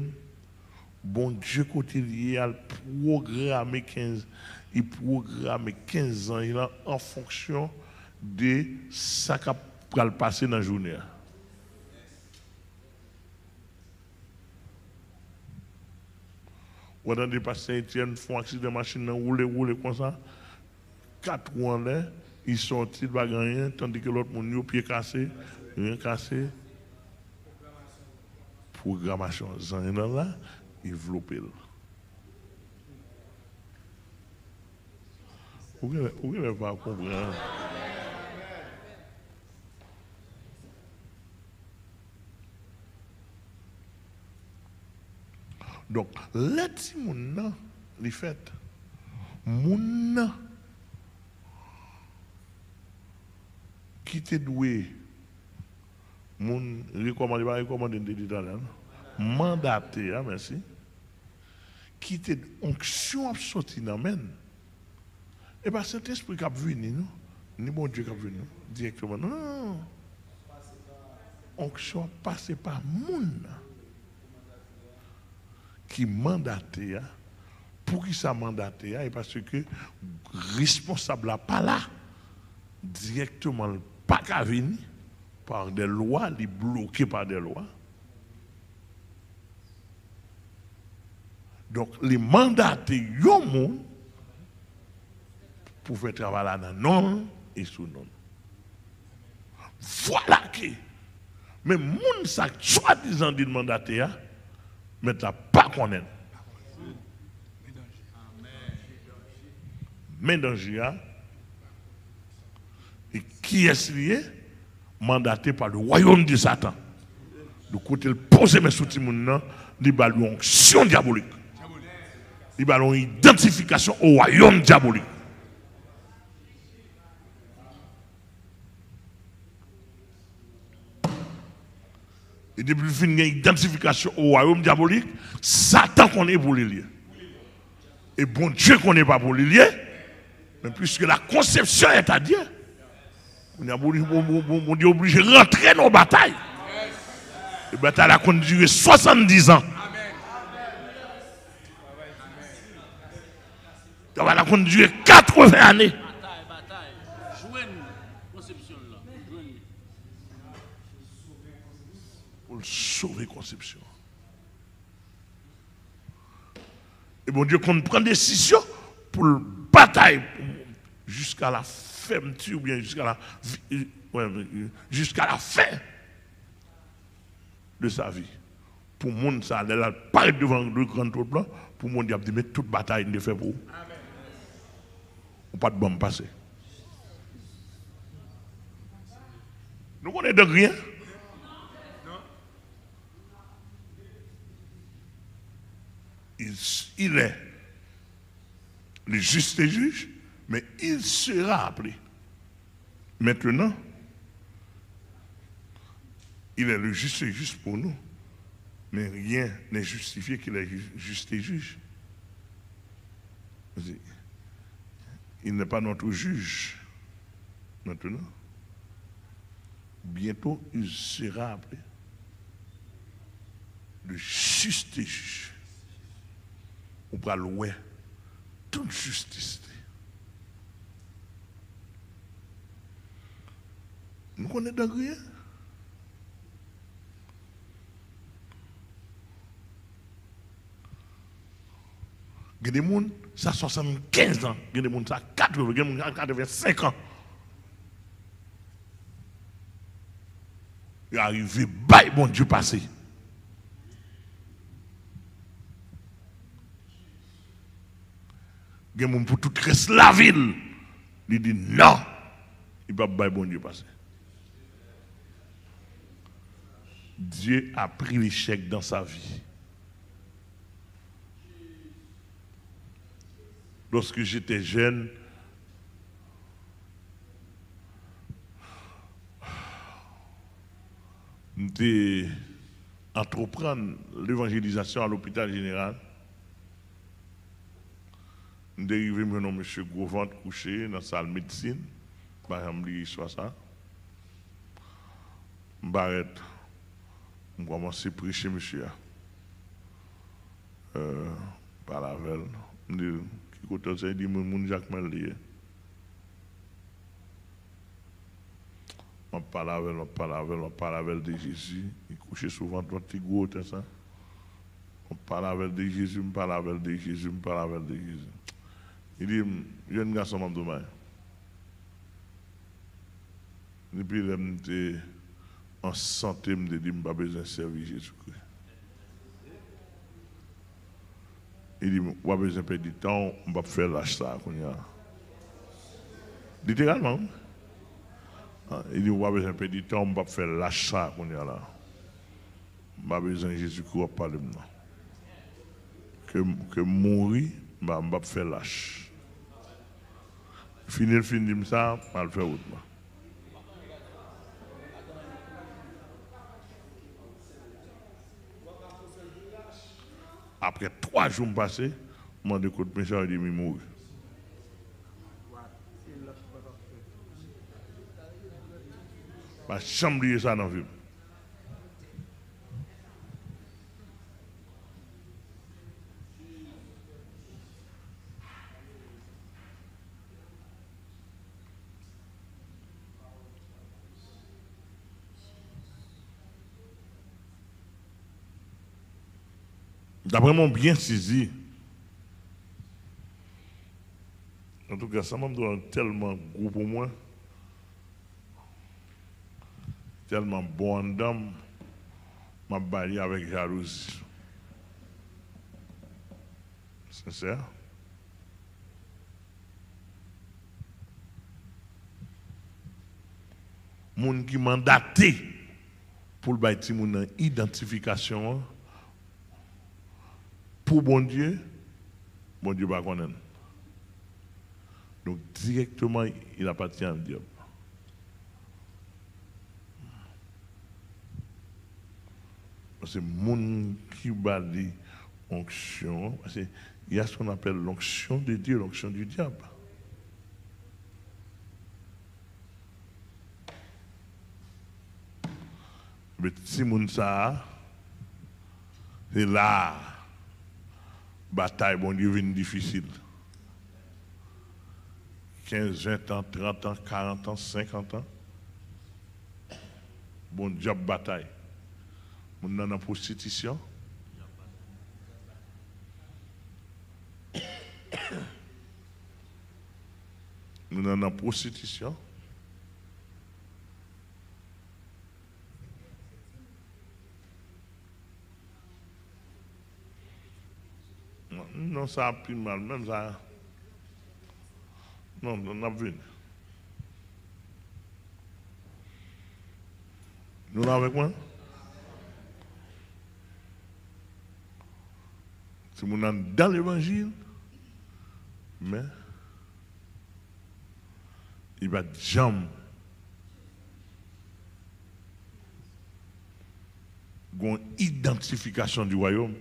bon Dieu côté lié à programmer quinze, il programme quinze ans il a en fonction de ça qui va passer dans la journée. Ou dans des passés ils font accident de machine rouler rouler comme ça, quatre roues en l'air, ils sortent ils va gagner tandis que l'autre monde pied cassé, rien cassé. Programmation, ça y est là, développer. Vous ne pouvez pas comprendre. Donc, là, si mon nom, les fêtes, mon nom qui t'est doué. Mon recommandé, pas recommandé de l'Italien, mandaté, merci, qui était onction absorti dans le Et bien, cet esprit qui a venu, nous, ni bon Dieu qui a venu directement. Non, non, non. Onction passe par moun qui mandaté pour qui ça mandaté et parce que responsable là pas là directement pas qu'à venir par des lois, les bloquer par des lois. Donc les mandatés yon moun pour faire travailler dans non et sous non. Voilà que mais moun sa soi-disant dit mandaté mais la pas connaître. Mais danger et qui est lié mandaté par le royaume de Satan. Du côté le poser mes soutiens moun li ba l'onction diabolique. Li ba l'identification au royaume diabolique. Et depuis qu'il y a une identification au royaume diabolique, Satan connaît pour les lier. Et bon Dieu connaît pas pour les lier. Mais puisque la conception est à Dieu, on est obligé de rentrer dans la bataille. La bataille a duré soixante-dix ans. La bataille a duré quatre-vingts années. Sauver conception. Et bon Dieu, qu'on prend décision pour la bataille jusqu'à la fermeture ou bien jusqu'à la, jusqu'à la fin de sa vie. Pour le monde, ça allait pas devant le grand trône blanc. Pour le monde, il a dit, mais toute bataille, il ne fait pour vous. Ou pas de bon passé. Nous connaissons de rien. Il, il est le juste juge, mais il sera appelé. Maintenant, il est le juste juge pour nous, mais rien n'est justifié qu'il est juste juge. Il n'est pas notre juge. Maintenant, bientôt, il sera appelé le juste juge. On va louer toute justice. Nous connaissons rien. Il y a des gens qui ont soixante-quinze ans, il y a des gens qui ont quatre-vingts, il y a des gens qui ont quatre-vingt-cinq ans. Ils sont arrivés, bye, bon Dieu passé. Il y a pour tout reste la ville. Il dit non. Il ne peut pas bon Dieu passer. Dieu a pris l'échec dans sa vie. Lorsque j'étais jeune, j'étais entreprendre l'évangélisation à l'hôpital général. Dérivé, mon nom, monsieur Gauvant, couché dans la salle de médecine. Je me suis dit, ça. Je me commencé à prêcher, monsieur. Euh, par la veille. Je me suis dit, je dit, mon Jacques Mellier. On parle avec, on parle avec, on parle avec de Jésus. Il couchait souvent dans le petit gros, ça. On parle avec de Jésus, on parle avec de Jésus, on parle avec de Jésus. Il dit, jeune garçon, je suis et puis, je suis en santé, je me dis, je n'ai pas besoin de servir Jésus-Christ. Il dit, je n'ai pas besoin de perdre du temps, je ne vais pas faire lâche ça. Littéralement. Il dit, je n'ai pas besoin de perdre du temps, je ne vais pas faire lâche ça. Je n'ai pas besoin de Jésus-Christ, pas de moi. Que, que mourir, je ne vais pas faire lâche. Finir, finir ça, je vais le faire autrement. Après trois jours passés, je me suis dit que je suis mourir. m'a jamais oublié ça dans la vie. D'après mon bien saisi, en tout cas, ça m'a donné tellement goût pour moi, tellement bon d'âme, m'a balayé avec jalousie. Sincère. Moun qui mandaté pour le bâti mon identification. Pour bon Dieu, bon Dieu va connaître. Donc directement, il appartient à Dieu. C'est mon qui va dire onction. Il y a ce qu'on appelle l'onction de Dieu, l'onction du diable. Mais si mon ça, c'est là. Bataille, bon Dieu, vient difficile. quinze, vingt ans, trente ans, quarante ans, cinquante ans. Bon Dieu, bataille. Mon en prostitution. Nous en prostitution. Non, ça a plus mal, même ça. Non, on a vu. Nous là avec moi? Si nous sommes dans l'évangile, mais il va jamais avoir une identification du royaume.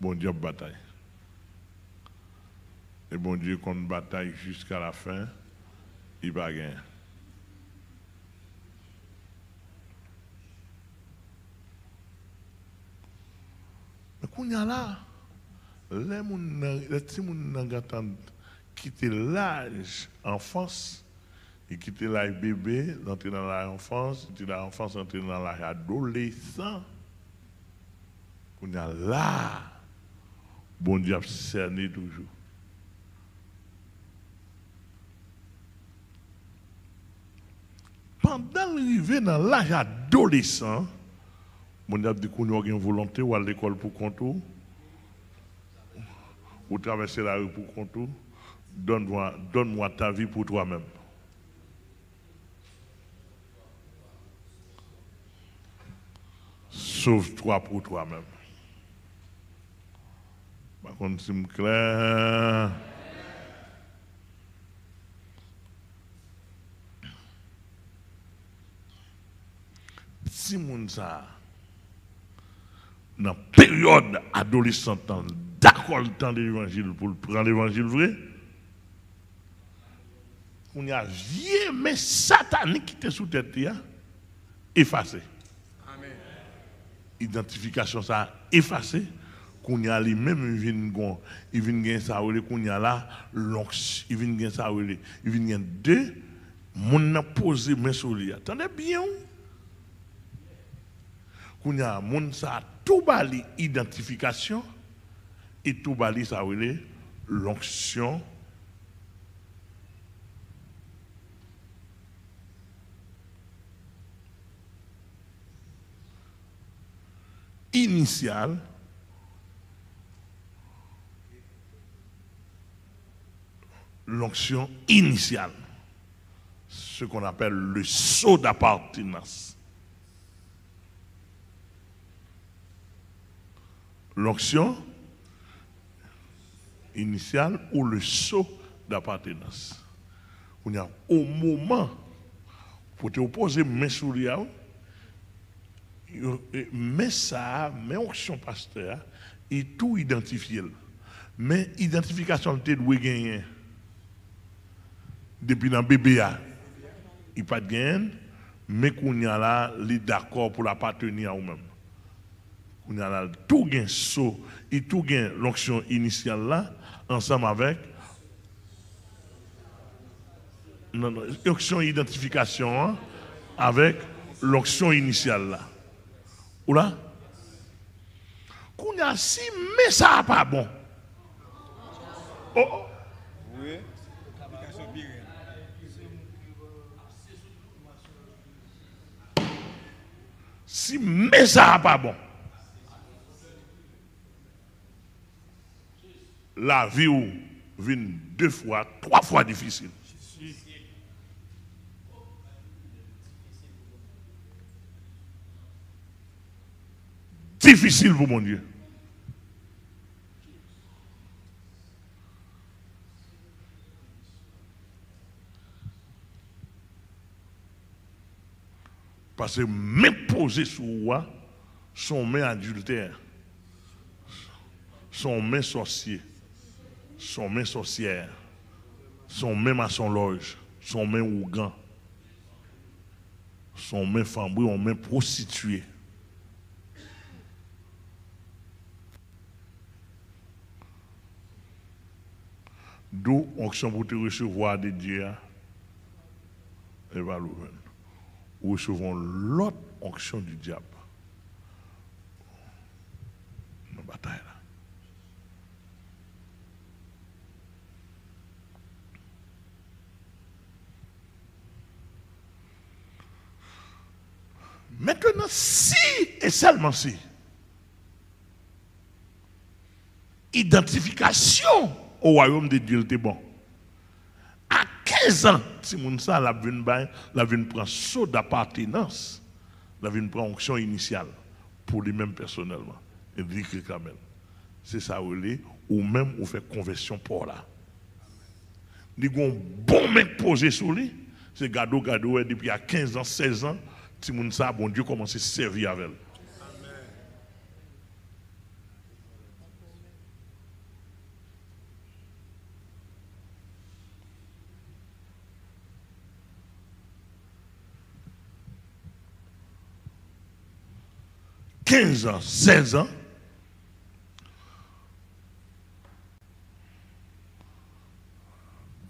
Bon Dieu bataille. Et bon Dieu qu'on bataille jusqu'à la fin, il va gagner. Mais qu'on y a là, les petits gens quittent l'âge enfance, ils quittent l'âge bébé, d'entrer dans l'âge enfance, ils quittent l'âge enfance, d'entrer dans l'âge adolescent. Qu'on y a là. Bon Dieu a cerné toujours. Pendant l'arrivée dans l'âge adolescent, mon Dieu a dit qu'on a une volonté ou à l'école pour contour, ou traverser la rue pour contour, donne-moi donne ta vie pour toi-même. Sauve-toi pour toi-même. Par contre, si je clair, si mon ça, dans la période adolescente, d'accord le temps de l'évangile pour prendre l'évangile vrai, on y a vieux mais satanique qui était sous tête, effacé. Amen. Identification ça effacée. Qu'on y a les mêmes, ils viennent gagner ça, qu'on y a là, ils viennent gagner ça, ils viennent gagner deux, mon a posé mes sourires. Attendez bien, qu'on y a mon ça, tout bali identification et tout bali ça, l'onction initiale. L'onction initiale, ce qu'on appelle le sceau d'appartenance. L'onction initiale ou le sceau d'appartenance. On a au moment pour te opposer mes sourires, mais ça, mais onction pasteur, et tout identifié. Mais identification de tes doués gagnés. Depuis dans le bébé, il pas de gain, mais qu'on y a là, il est d'accord pour l'appartenir à vous-même. On a là tout gain saut et tout gain l'onction initiale là, ensemble avec l'onction identification hein, avec l'onction initiale là. Ou là? Qu'on a si, mais ça n'est pas bon. Oh, oh. Oui. Si, mais ça n'est pas bon. La vie ou vient deux fois, trois fois difficile. Difficile pour mon Dieu. Parce que même poser sur moi, son main adultère, son main sorcier, son main sorcière, son main maçon loge, son main ougan, son main fambri, son main prostituée. D'où onction pour te recevoir de Dieu, et va l'ouvrir. Nous recevons l'autre onction du diable. Dans la bataille là. Maintenant, si et seulement si, identification au royaume de Dieu était bon. À quinze ans, si mon sang la venu prendre saut d'appartenance, la venu prendre onction initiale pour lui-même personnellement. Et dit que quand même, c'est ça où il est, ou même on fait conversion pour là. Nous avons bon mec posé sur lui, c'est gado gado depuis à quinze ans, seize ans. Si mon ça, bon Dieu commence à servir avec elle. quinze ans, seize ans.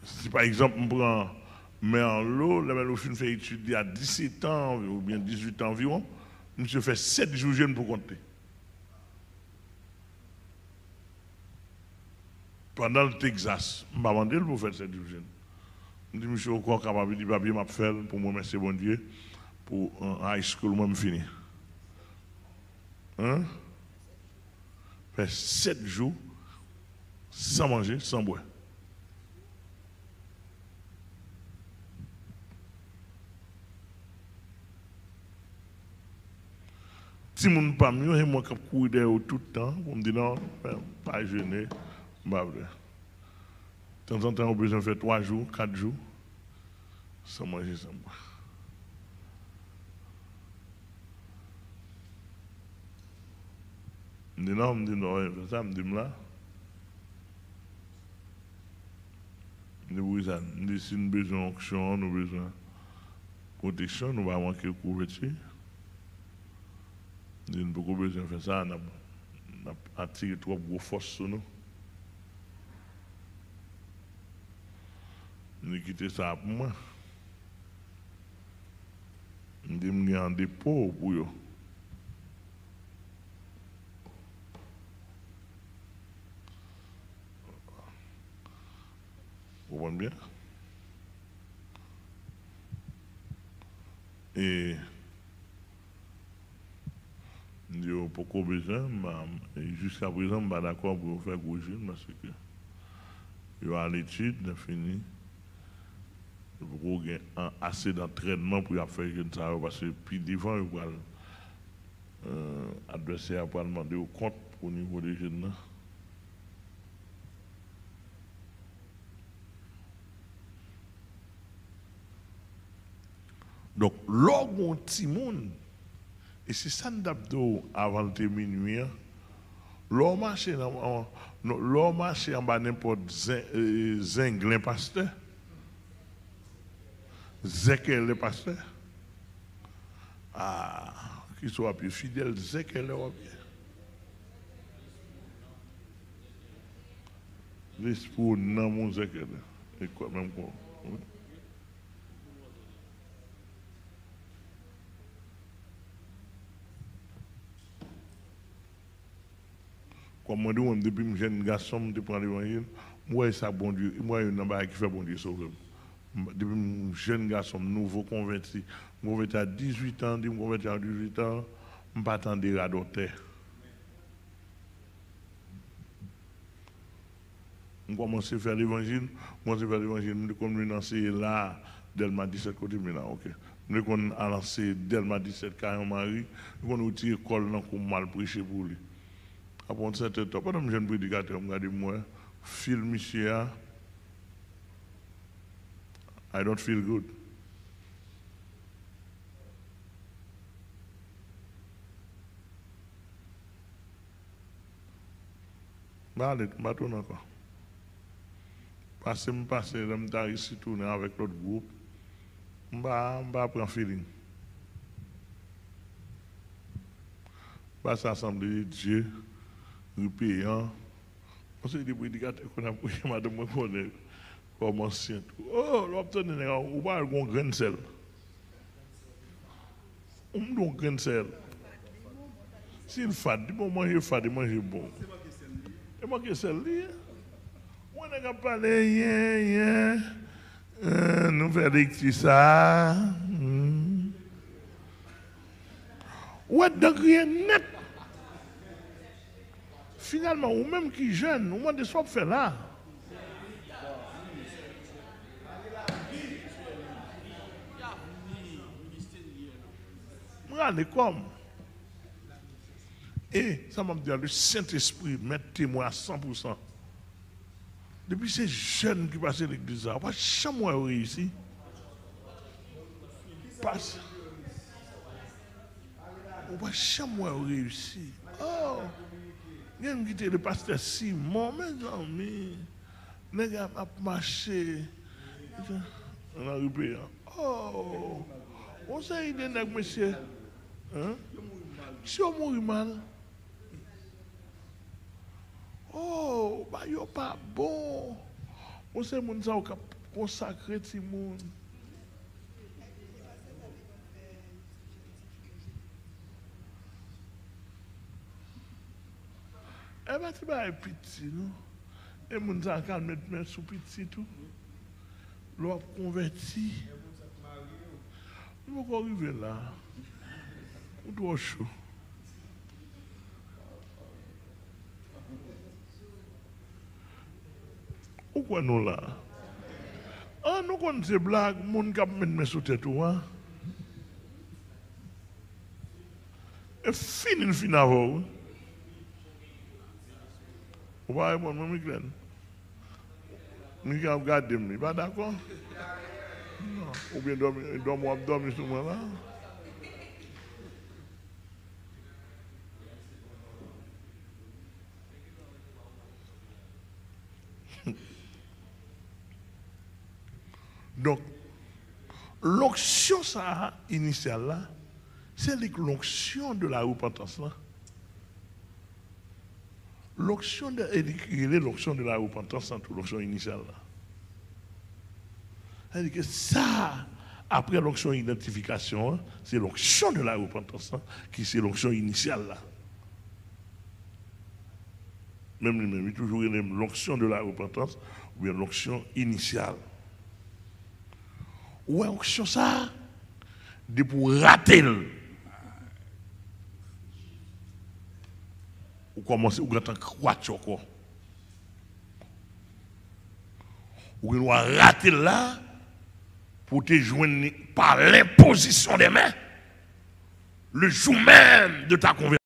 Si par exemple, on prend. Mais en l'eau, la Mélochine fait étudier à dix-sept ans ou bien dix-huit ans environ. Monsieur fait sept jours jeune pour compter. Pendant le Texas, je m'a demandé pour faire sept jours jeune. Je dis, monsieur, encore capable de papier, m'a fait pour moi, merci bon Dieu, pour un high school, moi, je finis. Hein? Fait sept jours sans manger, sans boire. Si je ne suis pas mieux, je vais courir derrière tout le temps. On me dit non, je ne vais pas jeûner. De temps en temps, on a besoin de faire trois jours, quatre jours, sans manger, sans boire. Je me dis non, je me dis non, je me dis là. Je me dis ça. Je me dis si nous avons besoin d'onction, nous avons besoin de protection, nous allons manquer de couverture. Nous avons beaucoup besoin de faire ça, nous avons attiré trois grosses forces sur nous. Nous avons quitté ça pour moi. Nous avons en dépôt pour eux. Vous comprenez bien? Et. Je pourquoi besoin, jusqu'à présent, je ne suis pas d'accord pour faire gros jeune parce que je suis à l'étude, je finis. Je n'ai pas assez d'entraînement pour faire jeune parce que puis devant, l'adversaire va demander au compte au niveau des jeunes. Donc, l'orgon Timon. Et c'est ça que nous avant de minuit. L'homme marché en bas n'importe zinglin pasteur. Zekel le pasteur. Ah, qui soit plus fidèle, Zekel le revient. L'esprit non mon Zekel. Et quoi même quoi. Comme moi, depuis que je suis un garçon, je prends l'évangile. Moi, c'est bon Dieu. Moi, il y a un bagage qui fait bon Dieu sauver. Depuis que je suis un jeune garçon, nouveau converti, je me convertis à dix-huit ans, je me convertis à dix-huit ans, je ne m'attends pas à adopter. Je commence à faire l'évangile. Je commence à faire l'évangile. Je commence à lancer là, Delma dix-sept, côté Milan. Ok. Je commence à lancer Delma dix-sept, Carillon Marie. Je commence à tirer col dans le mal prêché pour lui. Après un certain temps, pendant que je suis prédicateur, je me dis, moi, feel monsieur, I don't feel good. Allez, je vais tourner encore. Parce que je passe, je vais ici tourner avec l'autre groupe, je vais prendre feeling. Je vais s'assembler Dieu. Repayant, on se dit prédicateur qu'on a pris, madame, on connaît comme ancien. Oh, l'obtenir, on va avoir un grain de sel. On me donne un grain de sel. S'il fade, bon manger fade, manger bon. Et moi, qu'est-ce que c'est? On n'a pas parlé, yen, yen, nous faisons ça. What the green net? Finalement, ou même qui jeune, ou moins de soi fait là. Regardez comme. Et ça m'a dit, le Saint-Esprit met témoin à cent pour cent. Depuis ces jeunes qui passent l'église, on va chaque mois réussir. Passe. On va chaque mois réussir. Oh! Il y a qui le pasteur Simon, mes amis, les gars ont marché. On a repris. Oh, on s'est aidé, monsieur. Hein? Si on mourit mal. Oh, bah, il n'est pas bon. On s'est consacré tout le monde. Eh bien, tu vas être petit, non? Et mon gens qui mettent mes sous petit, tout. L'on converti. Nous allons arriver là. Nous devons chaud. Pourquoi nous là? Ah, nous connaissons ces blagues, mon gens qui mettent mes sous tête, hein? Et fini le final avant. Vous voyez, moi, je suis là. Je suis pas d'accord? Non. Ou bien, je dormir sur moi là. Donc, l'onction initiale là, c'est l'onction de la repentance là. L'onction de, de la repentance, c'est l'onction initiale. C'est-à-dire que ça, après l'onction d'identification, c'est l'onction de la repentance qui c'est l'onction initiale. Là. Même lui-même, il toujours l'onction de la repentance ou bien l'onction initiale. Ouais, l'onction ça, c'est pour rater. Ou commencer ou quand on croit encore ou il va rater là pour te joindre par l'imposition des mains le jour même de ta conversion.